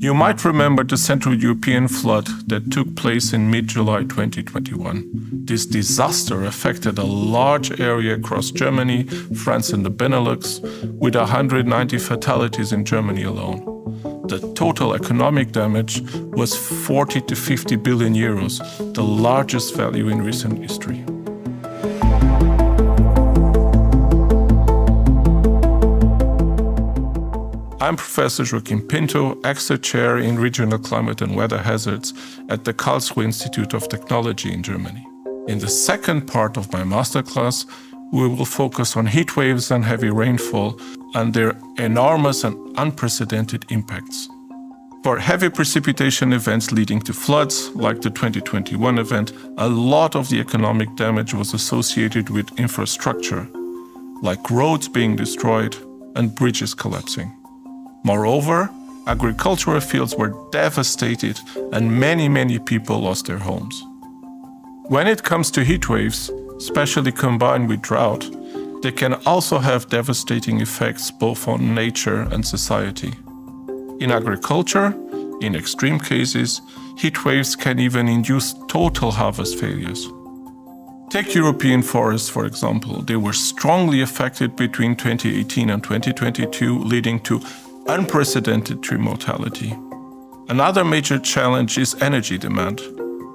You might remember the Central European flood that took place in mid-July 2021. This disaster affected a large area across Germany, France and the Benelux, with 190 fatalities in Germany alone. The total economic damage was 40 to 50 billion euros, the largest value in recent history. I'm Professor Joaquim Pinto, Exeter Chair in Regional Climate and Weather Hazards at the Karlsruhe Institute of Technology in Germany. In the second part of my masterclass, we will focus on heat waves and heavy rainfall and their enormous and unprecedented impacts. For heavy precipitation events leading to floods, like the 2021 event, a lot of the economic damage was associated with infrastructure, like roads being destroyed and bridges collapsing. Moreover, agricultural fields were devastated and many people lost their homes. When it comes to heat waves, especially combined with drought, they can also have devastating effects both on nature and society. In agriculture, in extreme cases, heat waves can even induce total harvest failures. Take European forests, for example. They were strongly affected between 2018 and 2022, leading to unprecedented tree mortality. Another major challenge is energy demand.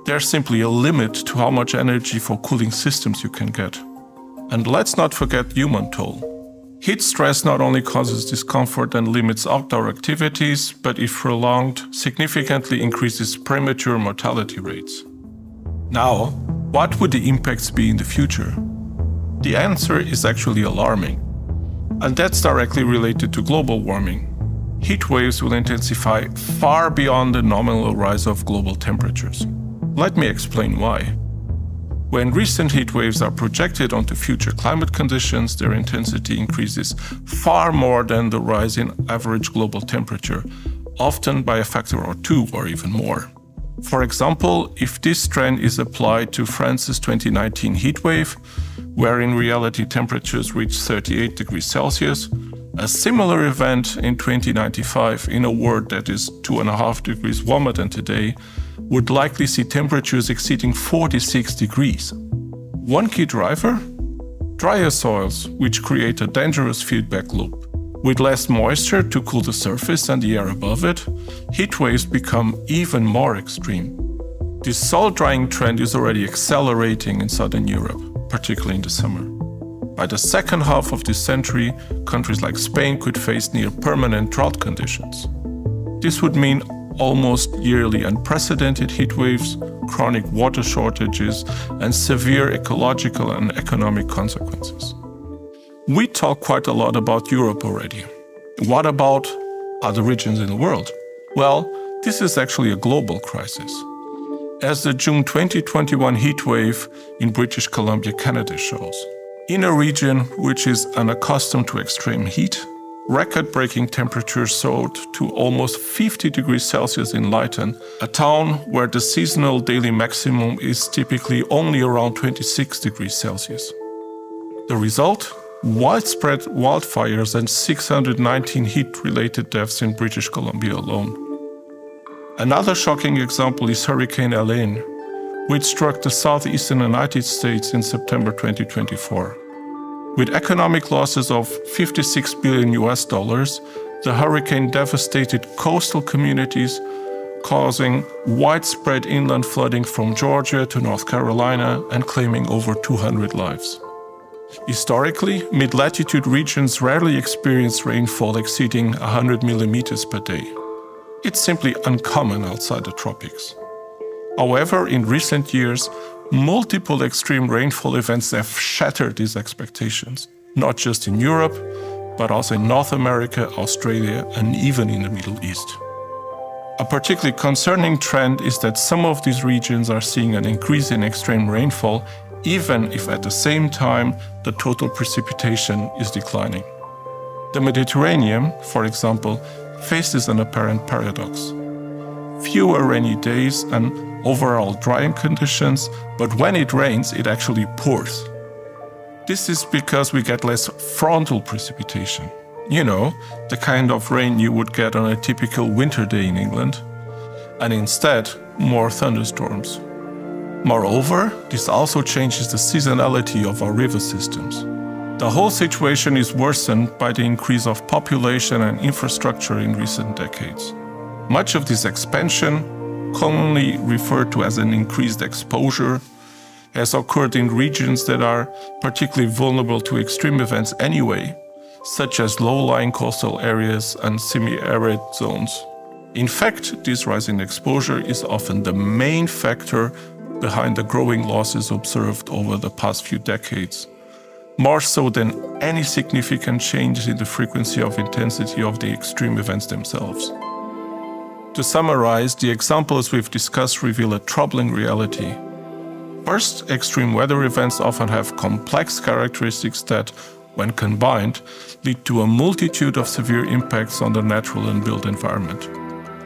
There's simply a limit to how much energy for cooling systems you can get. And let's not forget human toll. Heat stress not only causes discomfort and limits outdoor activities, but if prolonged, significantly increases premature mortality rates. Now, what would the impacts be in the future? The answer is actually alarming. And that's directly related to global warming. Heat waves will intensify far beyond the nominal rise of global temperatures. Let me explain why. When recent heat waves are projected onto future climate conditions, their intensity increases far more than the rise in average global temperature, often by a factor of 2 or even more. For example, if this trend is applied to France's 2019 heat wave, where in reality temperatures reached 38 degrees Celsius, a similar event in 2095 in a world that is 2.5 degrees warmer than today would likely see temperatures exceeding 46 degrees. One key driver? Drier soils, which create a dangerous feedback loop. With less moisture to cool the surface and the air above it, heat waves become even more extreme. This soil drying trend is already accelerating in southern Europe, particularly in the summer. By the second half of this century, countries like Spain could face near-permanent drought conditions. This would mean almost yearly unprecedented heat waves, chronic water shortages, and severe ecological and economic consequences. We talk quite a lot about Europe already. What about other regions in the world? Well, this is actually a global crisis, as the June 2021 heat wave in British Columbia, Canada shows. In a region which is unaccustomed to extreme heat, record-breaking temperatures soared to almost 50 degrees Celsius in Lytton, a town where the seasonal daily maximum is typically only around 26 degrees Celsius. The result? Widespread wildfires and 619 heat-related deaths in British Columbia alone. Another shocking example is Hurricane Elaine, which struck the southeastern United States in September 2024. With economic losses of $56 billion, the hurricane devastated coastal communities, causing widespread inland flooding from Georgia to North Carolina and claiming over 200 lives. Historically, mid-latitude regions rarely experience rainfall exceeding 100 millimeters per day. It's simply uncommon outside the tropics. However, in recent years, multiple extreme rainfall events have shattered these expectations, not just in Europe, but also in North America, Australia, and even in the Middle East. A particularly concerning trend is that some of these regions are seeing an increase in extreme rainfall, even if at the same time the total precipitation is declining. The Mediterranean, for example, faces an apparent paradox. Fewer rainy days and overall drying conditions, but when it rains, it actually pours. This is because we get less frontal precipitation. you know, the kind of rain you would get on a typical winter day in England, and instead more thunderstorms. Moreover, this also changes the seasonality of our river systems. The whole situation is worsened by the increase of population and infrastructure in recent decades. Much of this expansion, commonly referred to as an increased exposure, has occurred in regions that are particularly vulnerable to extreme events anyway, such as low-lying coastal areas and semi-arid zones. In fact, this rise in exposure is often the main factor behind the growing losses observed over the past few decades, more so than any significant change in the frequency of intensity of the extreme events themselves. To summarize, the examples we've discussed reveal a troubling reality. First, extreme weather events often have complex characteristics that, when combined, lead to a multitude of severe impacts on the natural and built environment.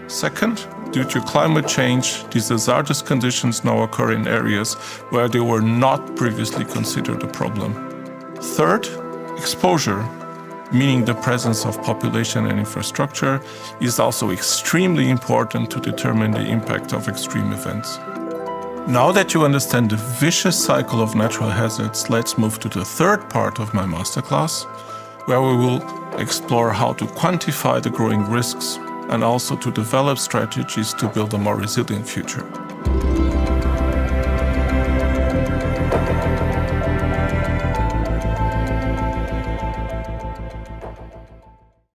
Second, due to climate change, these hazardous conditions now occur in areas where they were not previously considered a problem. Third, exposure, meaning the presence of population and infrastructure, is also extremely important to determine the impact of extreme events. Now that you understand the vicious cycle of natural hazards, let's move to the third part of my masterclass, where we will explore how to quantify the growing risks and also to develop strategies to build a more resilient future.